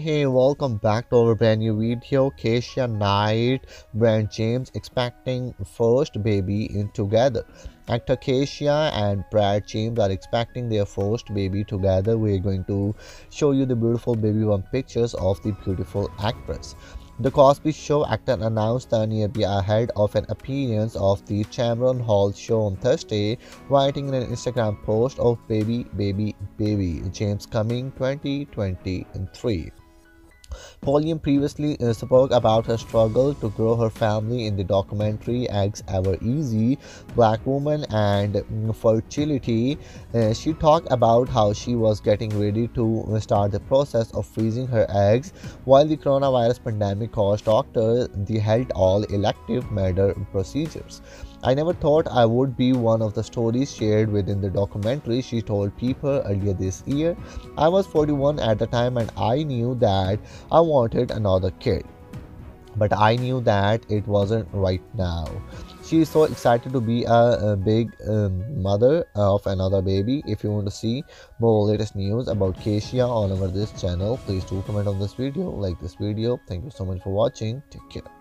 Hey, welcome back to our brand new video. Keshia Knight, Brad James expecting first baby in together. Actor Keshia and Brad James are expecting their first baby together. We're going to show you the beautiful baby bump pictures of the beautiful actress. The Cosby Show actor announced the news ahead of an appearance of the Chamberlain Hall show on Thursday, writing in an Instagram post of "Baby, baby, baby, James coming 2023. Pulliam previously spoke about her struggle to grow her family in the documentary Eggs Ever Easy, Black Woman and Fertility. She talked about how she was getting ready to start the process of freezing her eggs while the coronavirus pandemic caused doctors to halt all elective medical procedures. "I never thought I would be one of the stories shared within the documentary," she told People earlier this year. "I was 41 at the time and I knew that I wanted another kid. But I knew that it wasn't right now." She is so excited to be a big mother of another baby. If you want to see more latest news about Keshia on this channel, please do comment on this video, like this video. Thank you so much for watching. Take care.